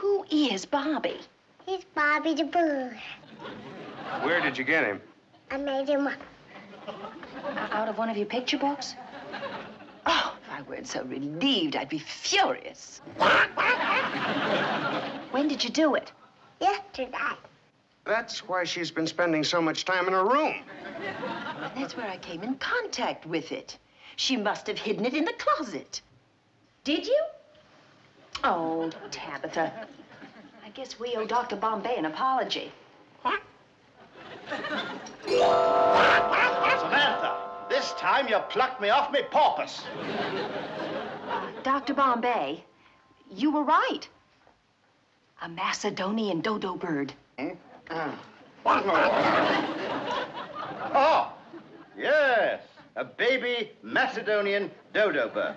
who is Bobby? He's Bobby the Boo. Where did you get him? I made him up. Out of one of your picture books? Oh, if I weren't so relieved, I'd be furious. When did you do it? Yesterday. That's why she's been spending so much time in her room. And that's where I came in contact with it. She must have hidden it in the closet. Did you? Oh, Tabitha. I guess we owe Dr. Bombay an apology. Samantha, this time you plucked me off me porpoise. Dr. Bombay, you were right. A Macedonian dodo bird. Hmm? Oh, yes, a baby Macedonian dodo bird.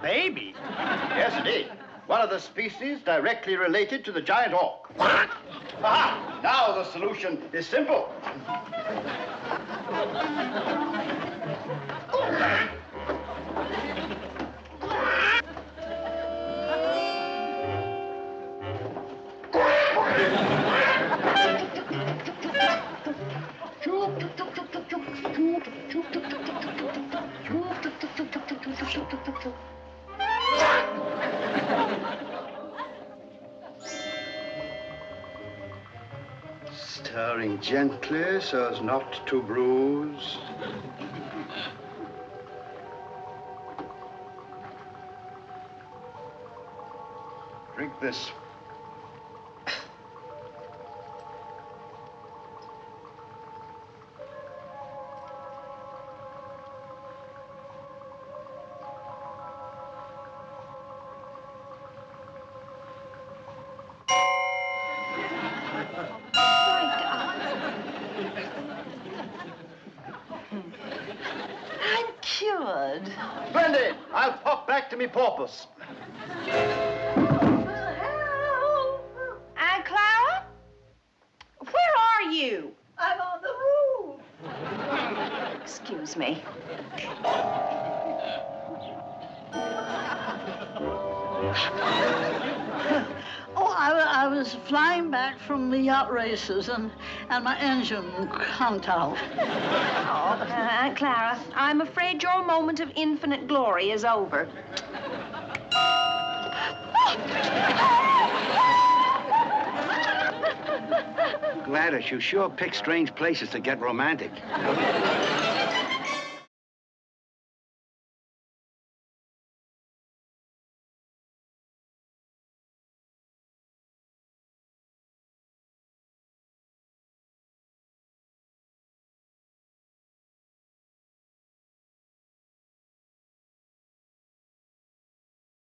Baby? Yes, indeed. One of the species directly related to the giant auk. Ah, now the solution is simple. Stirring gently so as not to bruise. Drink this. Porpoise. Aunt Clara? Where are you? I'm on the roof. Excuse me. I was flying back from the yacht races and my engine conked out. Oh, Aunt Clara, I'm afraid your moment of infinite glory is over. Gladys, you sure pick strange places to get romantic.